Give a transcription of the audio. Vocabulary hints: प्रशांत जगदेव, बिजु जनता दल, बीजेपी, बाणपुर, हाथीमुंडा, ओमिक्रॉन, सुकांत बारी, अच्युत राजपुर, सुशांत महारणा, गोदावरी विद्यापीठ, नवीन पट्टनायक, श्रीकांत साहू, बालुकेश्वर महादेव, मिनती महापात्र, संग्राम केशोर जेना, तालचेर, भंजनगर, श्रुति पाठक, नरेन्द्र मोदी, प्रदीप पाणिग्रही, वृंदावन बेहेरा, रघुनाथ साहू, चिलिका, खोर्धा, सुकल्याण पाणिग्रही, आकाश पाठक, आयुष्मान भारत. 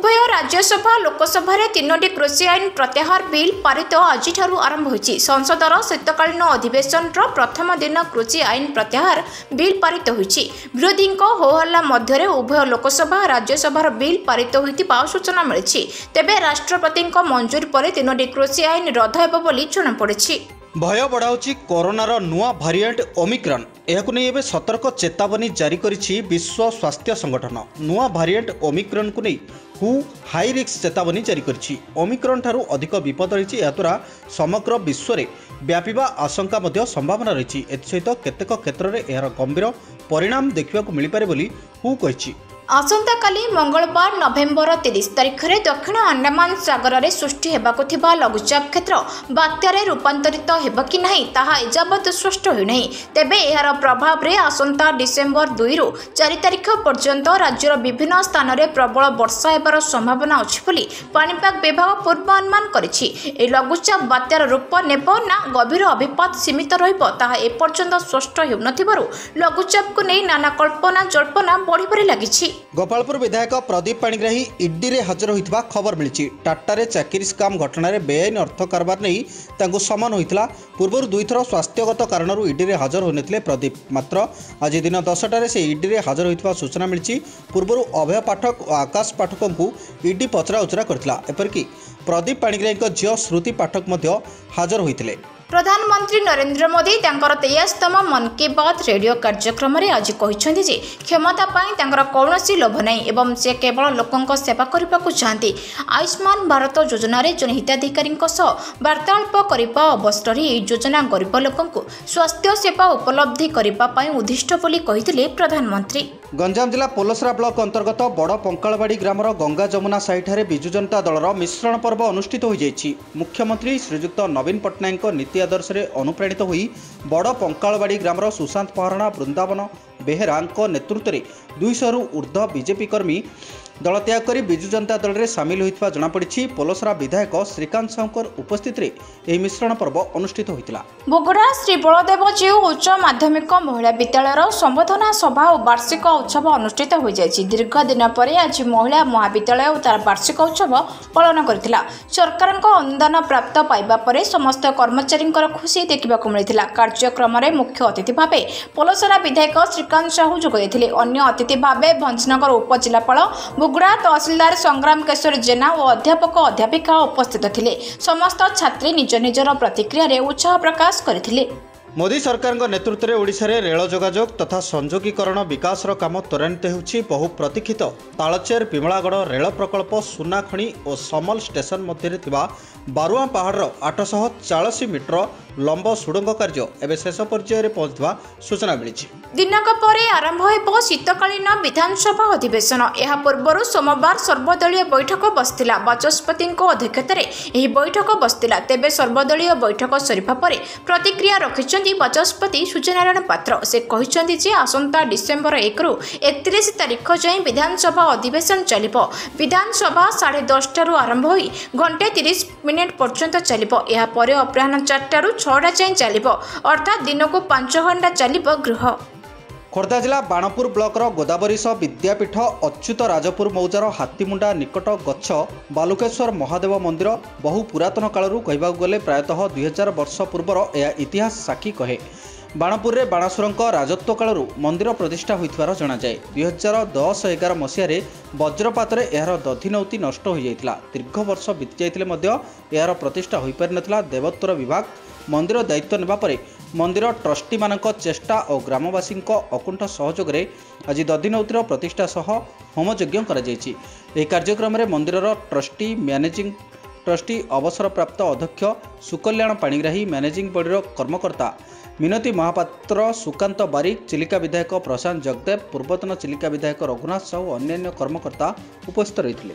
उभय राज्यसभा लोकसभा तीनोटी कृषि आईन प्रत्याहार बिल पारित आज आरंभ होती। संसदर शीतकालीन अधिवेशन प्रथम दिन कृषि आईन प्रत्याहार बिल पारित होती। विरोधी होहल्ला मध्य उभय लोकसभा राज्यसभा बिल पारित होता सूचना मिली। तेज राष्ट्रपति मंजूरी पर तीनोटी कृषि आईन रद्द होली जनापड़ी। भय बढ़ाऊँगी कोरोनार नूआ भारिएंट ओमिक्रॉन। यह नहीं सतर्क चेतावनी जारी करिछि विश्व स्वास्थ्य संगठन। नूआ भारिएंट ओमिक्रॉन को नहीं हु हाई रिस्क चेतावनी जारी करिछि। ओमिक्रॉन ठारू अधिक विपद रही। याद्वारा समग्र विश्व में व्यापा आशंका संभावना रही। एसहित केतेक क्षेत्र में यार गंभीर परिणाम देखा मिलपारे बोली हु कहिछि। आसंता काली मंगलवार नवेम्बर 30 तारीख में दक्षिण अंडमान सागर में सृष्टि होगाकु थिबा लघुचाप क्षेत्र बात्यार रूपांतरित होगा कि नहीं ताहा एजावत स्पष्ट होना। तेबे यार प्रभाव में आसंता डिसेम्बर 2 रु 4 तारिख पर्यंत राज्यर विभिन्न स्थान में प्रबल वर्षा होबार संभावना अछि बोली पाणीपाग विभाग पूर्वानुमान करिछि। ए लघुचाप बात्यार रूप नेब ना गभीर अभिपात सीमित रहिबो ताहा एपर्यंत स्पष्ट होउनथिबारु लघुचाप को नहीं नाना कल्पना जल्पना बढ़िबारे लागिछि। गोपालपुर विधायक प्रदीप पाणिग्रही ईडी में हाजर होता खबर मिली। टाटारे चाकरी स्काम घटन में बेआईन अर्थ कारबार नहीं समन होता। पूर्व दुईथर स्वास्थ्यगत कारण ईडी में हाजर होने प्रदीप मात्र आज दिन 10 टार से ईडी में हाजर होता सूचना मिली। पूर्व अभय पाठक और आकाश पाठक को ईडी पचराउचरा करता। एपरिक प्रदीप पाणिग्रही झील श्रुति पाठक हाजर होते। प्रधानमंत्री नरेन्द्र मोदी 43तम मन की बात रेडियो कार्यक्रम आज कहते जे क्षमता कौन लोभ नहीं एवं से केवल लोकों सेवा करने को चाहती। आयुष्मान भारत योजना जन हिताधिकारी वार्तालाप करने अवसर यह योजना गरीब लोकों स्वास्थ्य सेवा उपलब्धि करने उद्दिष्ट बोली प्रधानमंत्री। गंजाम जिला पोलसरा ब्लॉक अंतर्गत बड़ पंकालवाड़ी ग्रामर गंगा जमुना साईठारे बिजु जनता दलर मिश्रण पर्व अनुष्ठित हो जाएगी। मुख्यमंत्री श्रीजुक्त नवीन पट्टनायक नीति आदर्श से अनुप्राणित होई बड़ पंकालवाड़ी ग्रामर सुशांत महारणा वृंदावन बेहेरा नेतृत्व में 200 रु ऊर्ध्व बीजेपी कर्मी दल त्याग कर बिजु जनता दल में सामिल होता जनापड़ी। पोलसरा विधायक श्रीकांत साहू उपस्थित में मिश्रण पर्व अनुष्ठित होता। बोगड़ा श्री बलदेवजीउ उच्च माध्यमिक महिला विद्यालय संबर्धना सभा और वार्षिक उत्सव अनुष्ठित हो जाएगी। दीर्घ दिन पर आज महिला महाविद्यालय और तार वार्षिक उत्सव पालन करथिला। सरकार अनुदान प्राप्त पाइबा पर समस्त कर्मचारी खुशी देखा मिलता। कार्यक्रम में मुख्य अतिथि भाव पोलसरा विधायक श्रीकांत साहू जोगदेले। अन्य अतिथि भाव भंजनगर उपजिलापाल बुगड़ा तहसीलदार संग्राम केशोर जेना और अध्यापक अध्यापिका उपस्थित थिले। समस्त छात्री निज निजर प्रतिक्रिया उत्साह प्रकाश करथिले। मोदी सरकार नेतृत्व में ओडिशा रे रेल जोगाजोग तथा संजोगीकरण विकास काम त्वरान्वित होउछि। बहु प्रतीक्षित तालचेर विमलागढ़ रेल प्रकल्प सुना खणी और समल स्टेशन मध्य थिबा बारुआ पहाड़ 840 मीटर लंब सुड़ंग कार्य एवं शेष पर्यायर पहुंचवा सूचना मिली। दिनक पर आरंभ हो शीतकालीन विधानसभा अधिवेशन। यह पूर्व सोमवार सर्वदलीय बैठक बसला। वाचस्पति अध्यक्षतार यह बैठक बसला। तेबे सर्वदलीय बैठक सरीवा पर प्रतिक्रिया रखिछन् वाचस्पति सूर्यनारायण पात्र। से कहते जे आसंता डिसेम्बर 1 रु 31 तारिख जाए विधानसभा अधिवेशन चलिबो। विधानसभा 10:30 आरंभ होई घंटे 30 मिनिट पर्यंत चलिबो। एहा परे अपराह्न 4 रु 6 जाए चलिबो अर्थात दिनकु 5 घंटा चलिबो गृह। खोर्धा जिला बाणपुर ब्लॉकर गोदावरी विद्यापीठ अच्युत राजपुर मौजार हाथीमुंडा निकट गच्छ बालुकेश्वर महादेव मंदिर बहु पुरातन कालू कहवा गले प्रायतः 2000 वर्ष पूर्वर यह इतिहास साक्षी कहे। बाणपुर में बाणासुर राजत्व कालू मंदिर प्रतिष्ठा होइथवार जाना जाए। 2010-11 मसीह वज्रपात में यार दधिनौती नष्ट हो जाता। दीर्घ वर्ष बीती जाते यार प्रतिष्ठा हो पारि नथिला। देवोत्तर विभाग मंदिर दायित्व नेबा परे मंदिर ट्रस्टी मानक चेष्टा और ग्रामवासी अकुंठ सहयोग रे आज दधिनौतिर प्रतिष्ठा सह होमयज्ञ करा जायछि। एहि कार्यक्रम रे मंदिर ट्रस्टी मैनेजिंग ट्रस्टी अवसरप्राप्त अध्यक्ष सुकल्याण पाणिग्रही मैनेजिंग बॉडी कर्मकर्ता मिनती महापात्र सुकांत बारी चिलिका विधायक प्रशांत जगदेव पूर्वतन चिलिका विधायक रघुनाथ साहू अन्य कर्मकर्ता उपस्थित रहिथिले।